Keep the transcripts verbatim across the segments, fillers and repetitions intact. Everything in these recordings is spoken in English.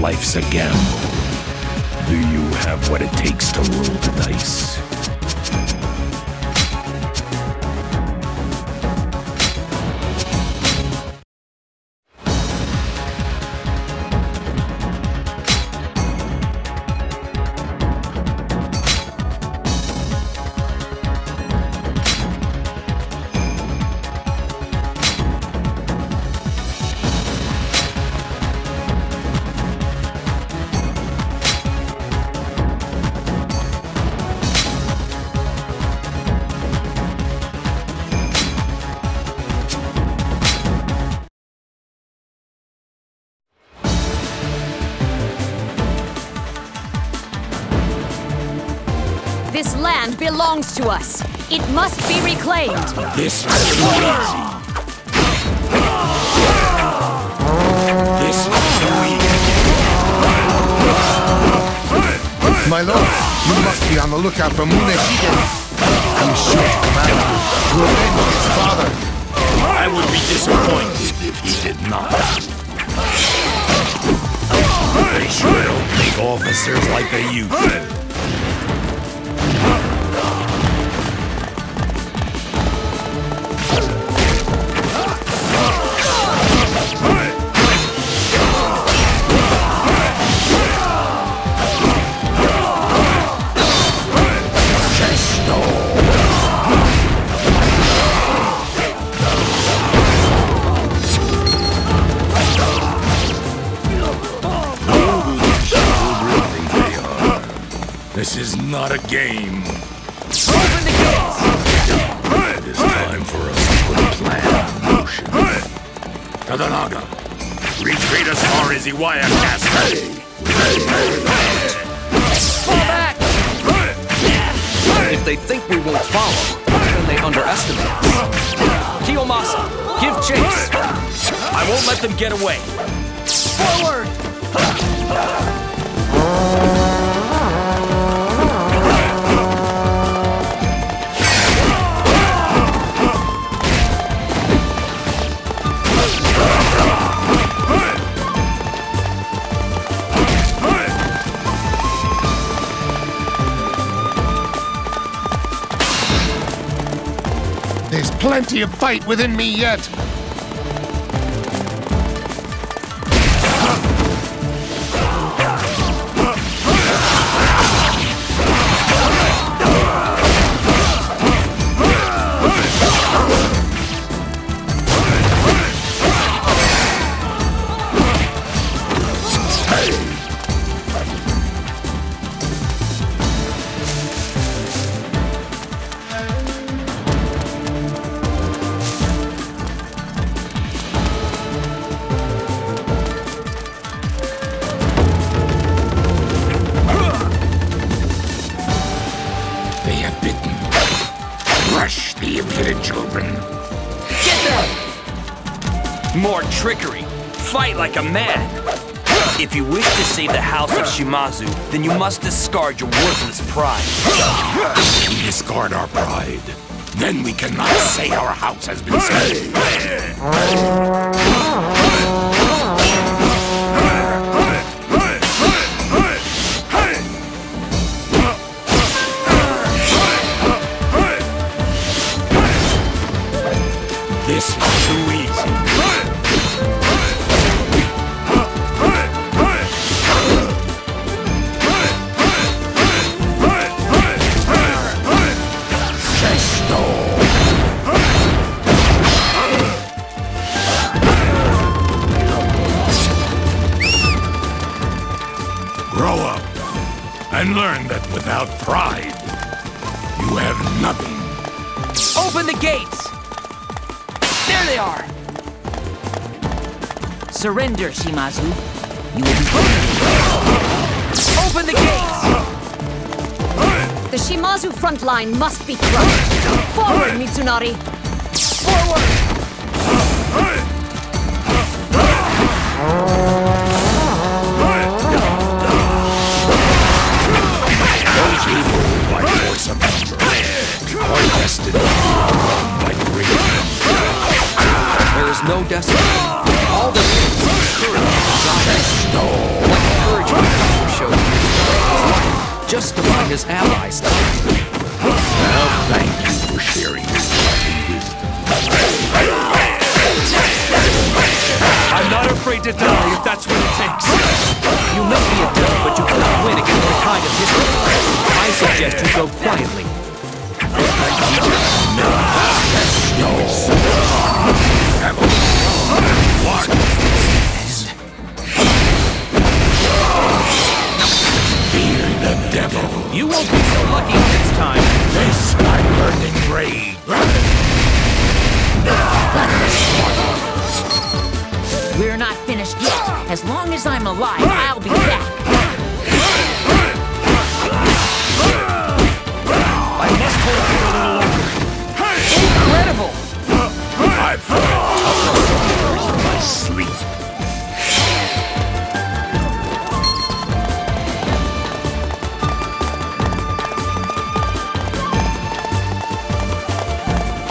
life's a gamble. Do you have what it takes to roll the dice? This land belongs to us. It must be reclaimed. This is easy. This is my lord, you must be on the lookout for Mune Shigen. I'm sure to command to avenge his father. I would be disappointed if he did not. They sure don't make officers like they used to. This is not a game. Open the gates! It is time for us to put a plan in motion. Tadanaga, retreat as far as Iwaya Castle. Fall back! If they think we won't follow, then they underestimate us. Kiyomasa, give chase. I won't let them get away. Forward! Plenty of fight within me yet. More trickery. Fight like a man. If you wish to save the house of Shimazu, then you must discard your worthless pride. If we discard our pride, then we cannot say our house has been saved. And learn that without pride, you have nothing. Open the gates! There they are! Surrender, Shimazu. You will be free. Open the gates! The Shimazu frontline must be crushed. Forward, Mitsunari! Forward! Some number, or destined by great number. There is no destiny. All that is courage, desire, no. justify his allies. Well, thank you for sharing this fucking wisdom. I'm not afraid to die if that's what it takes. You may be a devil, but you cannot win against the tide of history. I suggest you go quietly. Fear the devil. You won't be so lucky this time. This my burning rage. We're not finished yet. As long as I'm alive, I'll be back. I must hold it a little longer. Incredible! I've heard of in my sleep.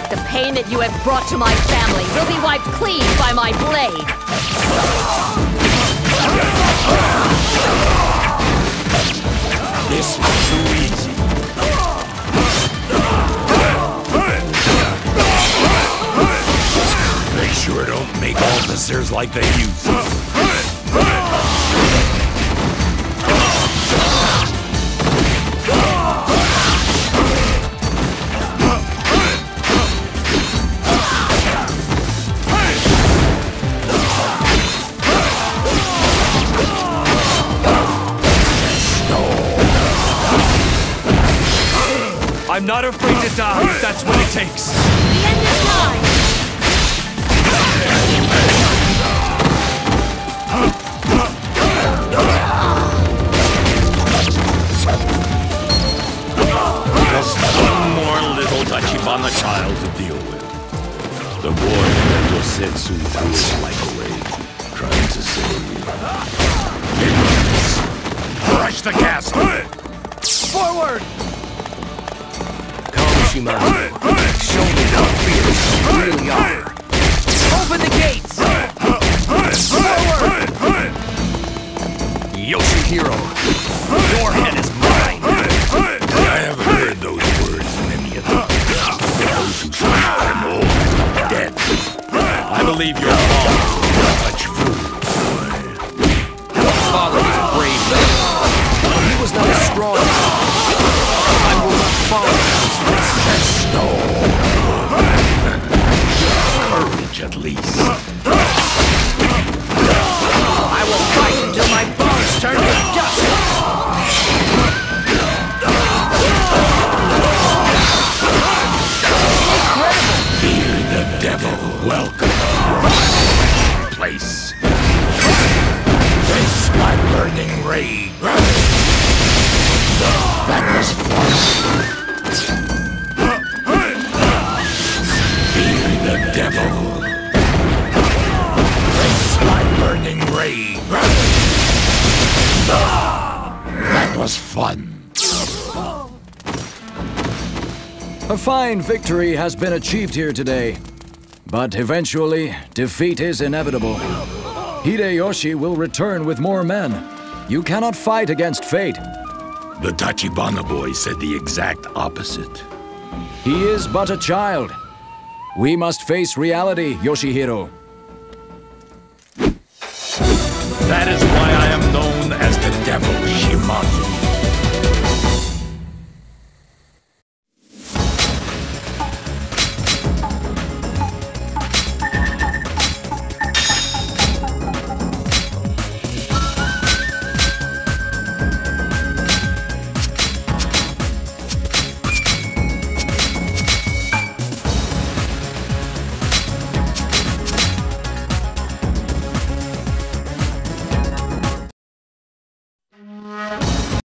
The pain that you have brought to my family will be wiped clean by my blade. This was too easy. Sure don't make officers like they used to. I'm not afraid to die if that's what it takes. The end is nigh. Just one more little Tachibana child to deal with. The warrior that Yosetsu threw his life away, trying to save you. Crush the castle! Forward! Come, Shimazu. Show me how fierce you really are. Open the gates! Forward! Yoshihiro, your head is mine! I haven't heard those words in any of them. Those who say I'm old and dead. I believe your father was much food. Your father was a brave man. He was not as strong as you. I will not follow his footsteps. Courage, at least. I will fight until my bones turn to dust! Incredible! Fear the devil. Welcome to place. This my burning rage. That was force. Fear the devil. Burning rage. That was fun. A fine victory has been achieved here today, but eventually, defeat is inevitable. Hideyoshi will return with more men. You cannot fight against fate. The Tachibana boy said the exact opposite. He is but a child. We must face reality, Yoshihiro. That is why I am known as the Devil Shimazu.